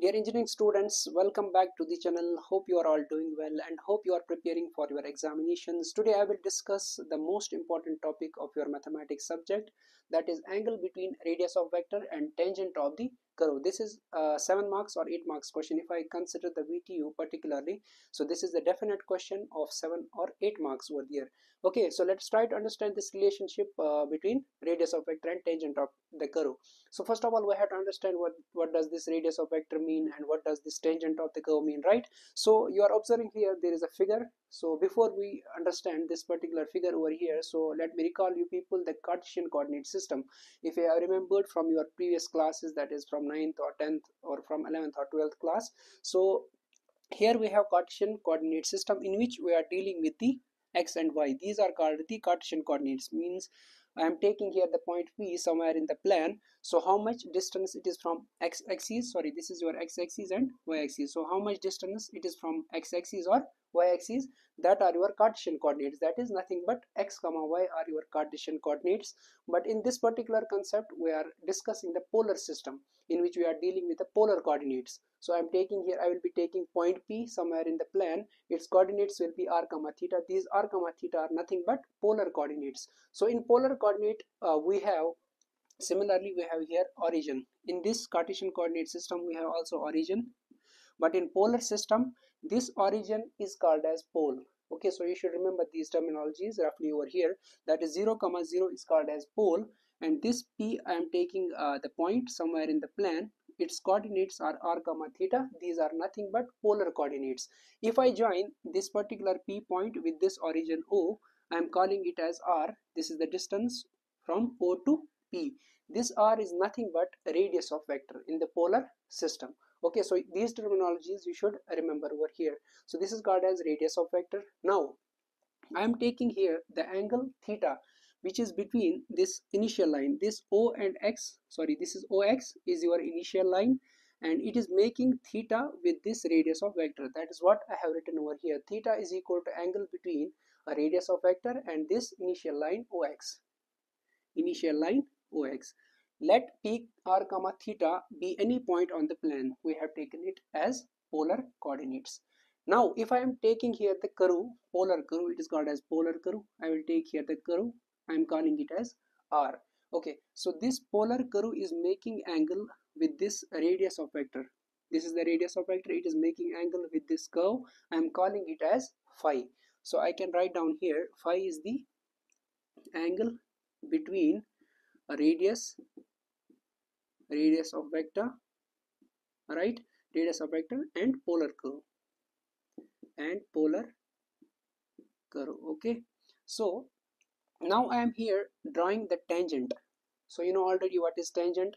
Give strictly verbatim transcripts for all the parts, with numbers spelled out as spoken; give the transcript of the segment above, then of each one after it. Dear engineering students, welcome back to the channel. Hope you are all doing well and hope you are preparing for your examinations. Today I will discuss the most important topic of your mathematics subject, that is angle between radius of vector and tangent of the curve. This is uh, seven marks or eight marks question if I consider the V T U particularly. So this is the definite question of seven or eight marks over there. Okay, so let's try to understand this relationship uh, between radius of vector and tangent of the curve. So first of all, we have to understand what what does this radius of vector mean and what does this tangent of the curve mean, right? So you are observing here there is a figure. So before we understand this particular figure over here, so let me recall you people the Cartesian coordinate system. If you have remembered from your previous classes, that is from ninth or tenth or from eleventh or twelfth class, so here we have Cartesian coordinate system in which we are dealing with the x and y. These are called the Cartesian coordinates, means I am taking here the point P somewhere in the plan. So how much distance it is from x-axis, sorry this is your x-axis and y-axis. So how much distance it is from x-axis or y-axis, that are your Cartesian coordinates. That is nothing but x comma y are your Cartesian coordinates. But in this particular concept we are discussing the polar system in which we are dealing with the polar coordinates. So I am taking here, I will be taking point P somewhere in the plan. Its coordinates will be r comma theta. These r comma theta are nothing but polar coordinates. So in polar coordinate uh, we have, similarly we have here origin. In this Cartesian coordinate system we have also origin, but in polar system this origin is called as pole. Okay, so you should remember these terminologies roughly over here, that is zero comma zero is called as pole, and this P I am taking uh, the point somewhere in the plan. Its coordinates are r comma theta. These are nothing but polar coordinates. If I join this particular P point with this origin O, I am calling it as r. This is the distance from O to P. This r is nothing but radius of vector in the polar system. Okay, so these terminologies you should remember over here. So this is called as radius of vector. Now I am taking here the angle theta, which is between this initial line, this O and X, sorry this is O X is your initial line, and it is making theta with this radius of vector. That is what I have written over here. Theta is equal to angle between a radius of vector and this initial line O X. Initial line O X. Let P r comma theta be any point on the plan. We have taken it as polar coordinates. Now if I am taking here the curve, polar curve, it is called as polar curve. I will take here the curve. I am calling it as r. Okay, so this polar curve is making angle with this radius of vector. This is the radius of vector. It is making angle with this curve. I am calling it as phi. So I can write down here phi is the angle between a radius, radius of vector, right, radius of vector and polar curve, and polar curve. Okay, so now I am here drawing the tangent. So you know already what is tangent.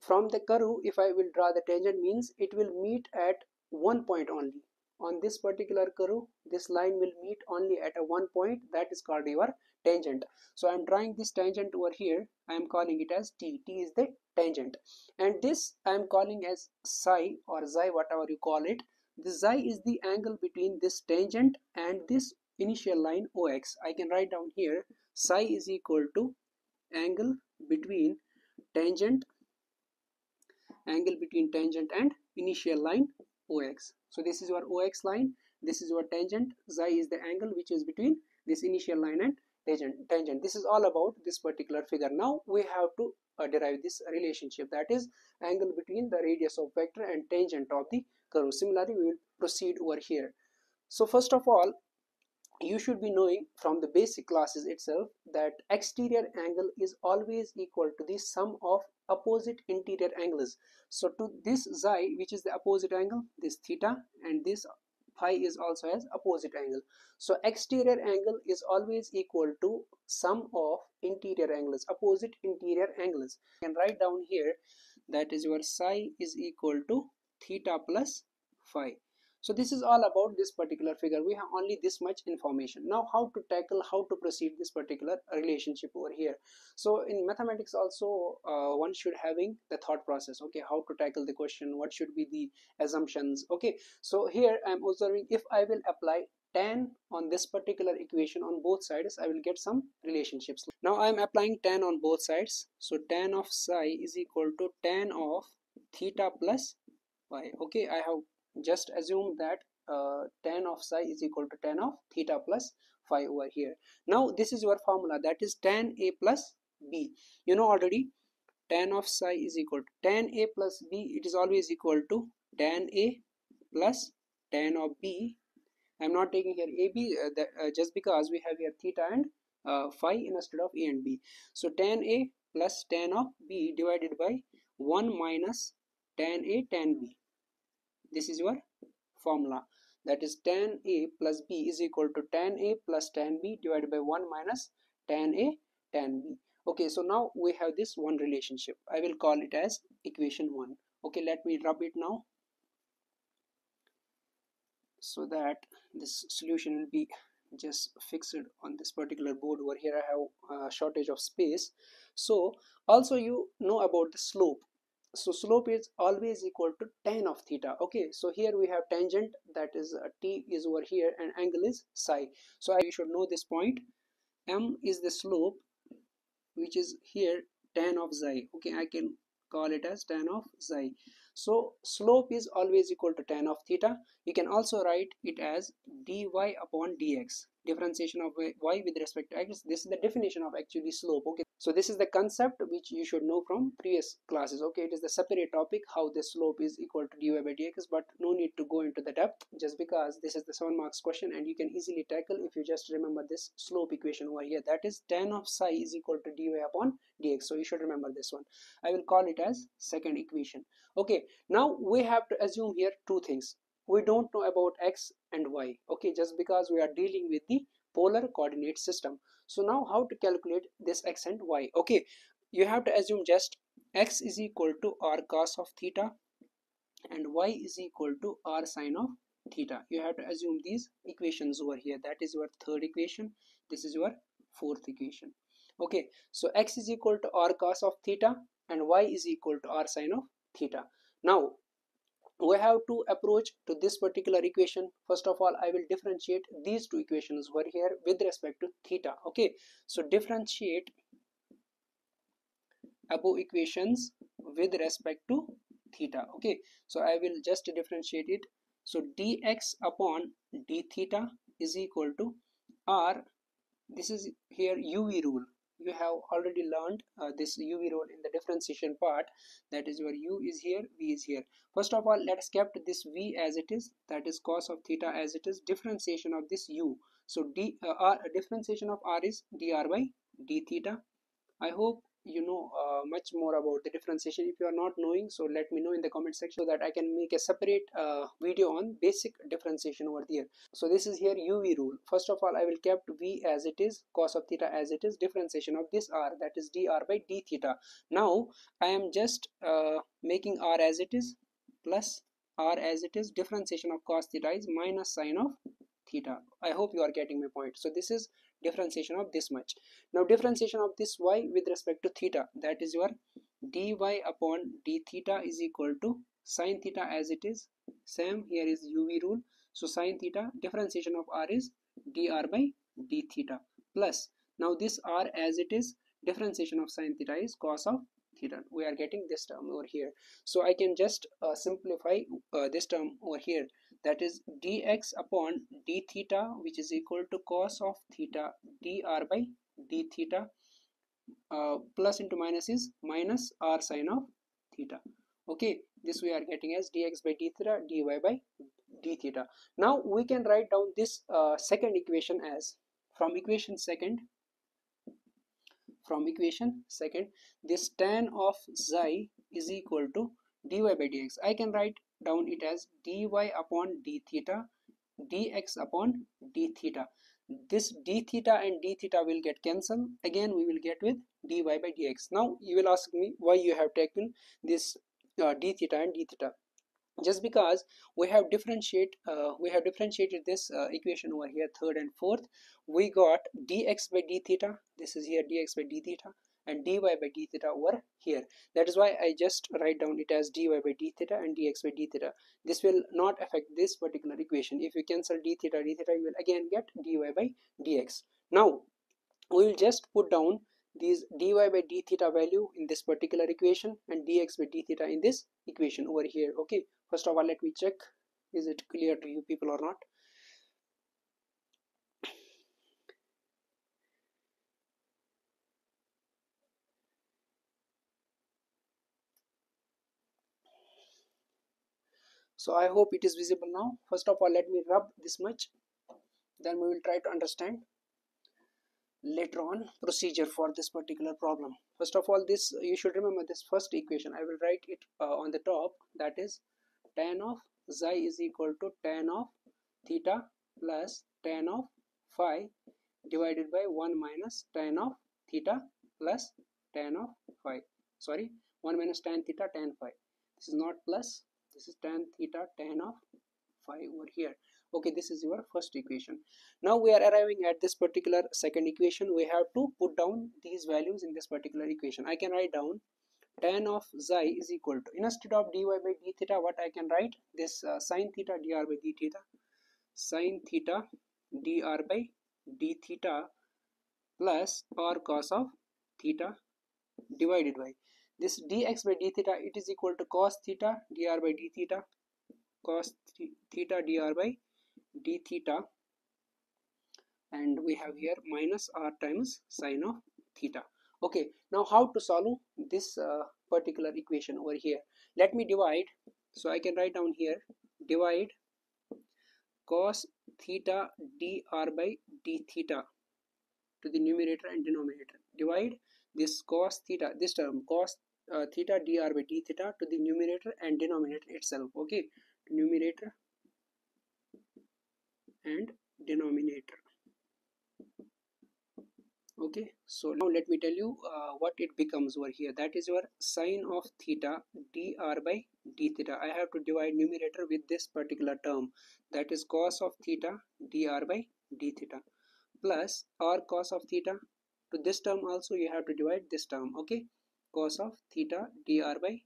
From the curve, if I will draw the tangent, means it will meet at one point only. On this particular curve, this line will meet only at a one point. That is called your tangent. So I am drawing this tangent over here. I am calling it as t. T is the tangent, and this I am calling as psi or xi, whatever you call it. This xi is the angle between this tangent and this initial line O X. I can write down here psi is equal to angle between tangent, angle between tangent and initial line O X. So this is your O X line, this is your tangent. Xi is the angle which is between this initial line and tangent. Tangent. This is all about this particular figure. Now we have to uh, derive this relationship, that is angle between the radius of vector and tangent of the curve. Similarly, we will proceed over here. So first of all, you should be knowing from the basic classes itself that exterior angle is always equal to the sum of opposite interior angles. So to this xi, which is the opposite angle, this theta, and this phi is also as opposite angle. So exterior angle is always equal to sum of interior angles, opposite interior angles. You can write down here that is your psi is equal to theta plus phi. So this is all about this particular figure. We have only this much information. Now how to tackle, how to proceed this particular relationship over here. So in mathematics also uh, one should having the thought process. Okay, how to tackle the question, what should be the assumptions. Okay, so here I am observing if I will apply tan on this particular equation on both sides, I will get some relationships. Now I am applying tan on both sides. So tan of psi is equal to tan of theta plus y. Okay, I have just assumed that uh, tan of psi is equal to tan of theta plus phi over here. Now this is your formula, that is tan a plus b. You know already, tan of psi is equal to tan a plus b. It is always equal to tan a plus tan of b. I am not taking here a b uh, that, uh, just because we have here theta and uh, phi instead of a and b. So tan a plus tan of b divided by one minus tan a tan b. This is your formula, that is tan a plus b is equal to tan a plus tan b divided by one minus tan a tan b. Okay, so now we have this one relationship. I will call it as equation one. Okay, let me rub it now so that this solution will be just fixed on this particular board over here. I have a shortage of space. So also you know about the slope. So slope is always equal to tan of theta. Okay, so here we have tangent, that is uh, t is over here and angle is psi. So I should know this point. M is the slope, which is here tan of xi. Okay, I can call it as tan of xi. So slope is always equal to tan of theta. You can also write it as dy upon dx, differentiation of y with respect to x. This is the definition of actually slope. Okay, so this is the concept which you should know from previous classes. Okay, it is the separate topic, how the slope is equal to dy by dx, but no need to go into the depth just because this is the seven marks question and you can easily tackle if you just remember this slope equation over here, that is tan of psi is equal to dy upon dx. So you should remember this one. I will call it as second equation. Okay, now we have to assume here two things. We don't know about x and y, okay, just because we are dealing with the polar coordinate system. So now how to calculate this x and y? Okay, you have to assume just x is equal to r cos of theta and y is equal to r sine of theta. You have to assume these equations over here. That is your third equation. This is your fourth equation. Okay, so x is equal to r cos of theta and y is equal to r sine of theta. Now we have to approach to this particular equation. First of all, I will differentiate these two equations over here with respect to theta. Okay, so differentiate above equations with respect to theta. Okay, so I will just differentiate it. So dx upon d theta is equal to r, this is here U V rule. You have already learned uh, this U V rule in the differentiation part, that is your u is here, v is here. First of all, let's keep this v as it is, that is cos of theta as it is, differentiation of this u. So d uh, r, differentiation of r is dr by d theta. I hope you know uh, much more about the differentiation. If you are not knowing, so let me know in the comment section so that I can make a separate uh, video on basic differentiation over there. So this is here U V rule. First of all, I will keep v as it is, cos of theta as it is, differentiation of this r, that is dr by d theta. Now I am just uh, making r as it is plus r as it is, differentiation of cos theta is minus sine of theta. I hope you are getting my point. So this is differentiation of this much. Now differentiation of this y with respect to theta, that is your dy upon d theta is equal to sine theta as it is, same here is U V rule. So sine theta, differentiation of r is dr by d theta plus, now this r as it is, differentiation of sine theta is cos of theta. We are getting this term over here. So I can just uh, simplify uh, this term over here, that is dx upon d theta, which is equal to cos of theta dr by d theta uh, plus into minus is minus r sine of theta. Okay, this we are getting as dx by d theta, dy by d theta. Now we can write down this uh, second equation as from equation second from equation second this tan of xi is equal to dy by dx. I can write down it as dy upon d theta, dx upon d theta. This d theta and d theta will get cancelled. Again we will get with dy by dx. Now you will ask me why you have taken this uh, d theta and d theta. Just because we have differentiate uh, we have differentiated this uh, equation over here, third and fourth. We got dx by d theta, this is here dx by d theta, and dy by d theta over here. That is why I just write down it as dy by d theta and dx by d theta. This will not affect this particular equation. If you cancel d theta, d theta, you will again get dy by dx. Now we will just put down these dy by d theta value in this particular equation and dx by d theta in this equation over here. Okay, first of all let me check, is it clear to you people or not? So I hope it is visible now. First of all let me rub this much, then we will try to understand later on procedure for this particular problem. First of all, this you should remember this first equation. I will write it uh, on the top, that is tan of xi is equal to tan of theta plus tan of phi divided by one minus tan of theta plus tan of phi, sorry one minus tan theta tan phi. This is not plus, this is tan theta tan of phi over here. Okay, this is your first equation. Now we are arriving at this particular second equation. We have to put down these values in this particular equation. I can write down tan of xi is equal to, instead of dy by d theta, what I can write this uh, sin theta dr by d theta, sin theta dr by d theta plus or cos of theta divided by this dx by d theta, it is equal to cos theta dr by d theta, cos th theta dr by d theta, and we have here minus r times sine of theta. Okay, now how to solve this uh, particular equation over here? Let me divide, so I can write down here divide cos theta dr by d theta to the numerator and denominator, divide this cos theta, this term cos uh, theta dr by d theta to the numerator and denominator itself. Okay, numerator and denominator. Okay, so now let me tell you uh, what it becomes over here, that is your sine of theta dr by d theta. I have to divide numerator with this particular term, that is cos of theta dr by d theta plus r cos of theta, to this term also you have to divide this term. Okay, cos of theta dr by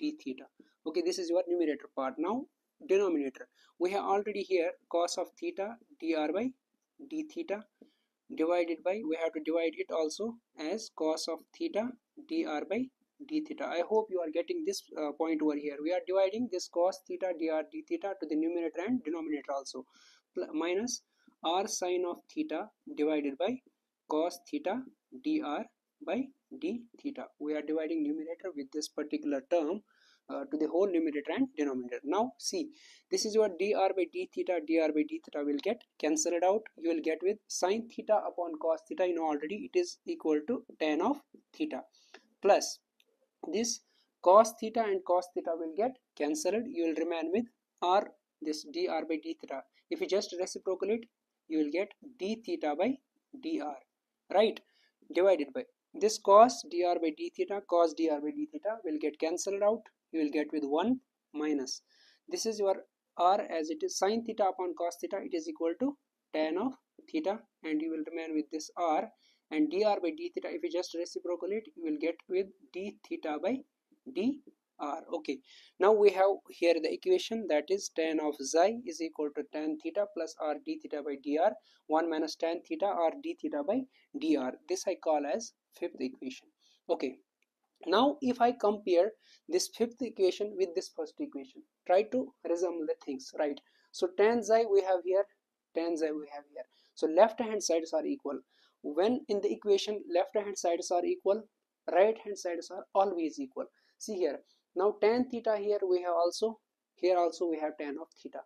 d theta. Okay, this is your numerator part. Now denominator, we have already here cos of theta dr by d theta divided by, we have to divide it also as cos of theta dr by d theta. I hope you are getting this uh, point over here. We are dividing this cos theta dr d theta to the numerator and denominator also, minus r sine of theta divided by cos theta dr by d theta. We are dividing numerator with this particular term Uh, to the whole numerator and denominator. Now see, this is your dr by d theta, dr by d theta will get cancelled out. You will get with sin theta upon cos theta, you know already it is equal to tan of theta, plus this cos theta and cos theta will get cancelled. You will remain with r this dr by d theta. If you just reciprocate, you will get d theta by dr, right, divided by this cos dr by d theta, cos dr by d theta will get cancelled out. You will get with one minus, this is your r as it is sin theta upon cos theta, it is equal to tan of theta, and you will remain with this r, and dr by d theta, if you just reciprocate, you will get with d theta by dr. Okay, now we have here the equation, that is tan of xi is equal to tan theta plus r d theta by dr, one minus tan theta r d theta by dr. This I call as fifth equation. Okay, now if I compare this fifth equation with this first equation, try to resemble the things, right? So tan xi we have here, tan xi we have here, so left hand sides are equal. When in the equation left hand sides are equal, right hand sides are always equal. See here, now tan theta here we have also, here also we have tan of theta,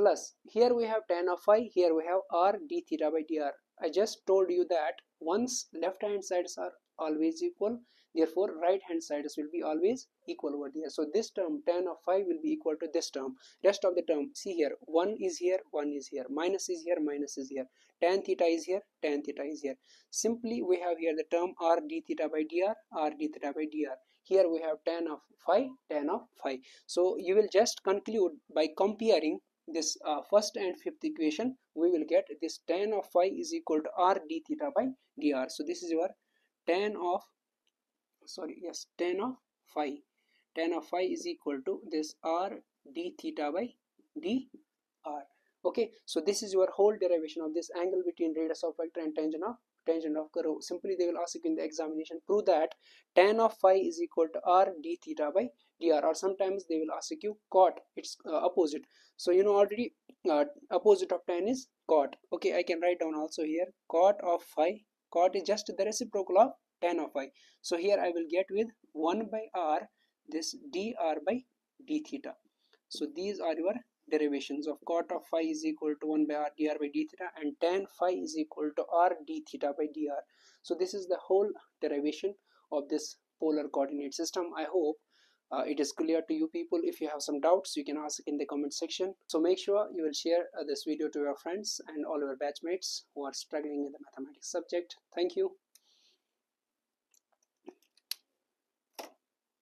plus here we have tan of phi, here we have r d theta by dr. I just told you that once left hand sides are always equal, therefore right hand sides will be always equal over there. So this term tan of phi will be equal to this term, rest of the term. See here, one is here, one is here, minus is here, minus is here, tan theta is here, tan theta is here. Simply we have here the term r d theta by dr, r d theta by dr. Here we have tan of phi, tan of phi. So you will just conclude by comparing this uh, first and fifth equation, we will get this tan of phi is equal to r d theta by dr. So this is your tan of sorry yes tan of phi, tan of phi is equal to this r d theta by dr. Okay, so this is your whole derivation of this angle between radius of vector and tangent of tangent of curve, simply they will ask you in the examination, prove that tan of phi is equal to r d theta by dr, or sometimes they will ask you cot, its uh, opposite. So you know already uh, opposite of tan is cot. Okay, I can write down also here cot of phi. Cot is just the reciprocal of tan of phi. So here I will get with one by r this dr by d theta. So these are your derivations of cot of phi is equal to one by r dr by d theta, and tan phi is equal to r d theta by dr. So this is the whole derivation of this polar coordinate system. I hope uh, it is clear to you people. If you have some doubts, you can ask in the comment section. So make sure you will share uh, this video to your friends and all your batchmates who are struggling with the mathematics subject. Thank you.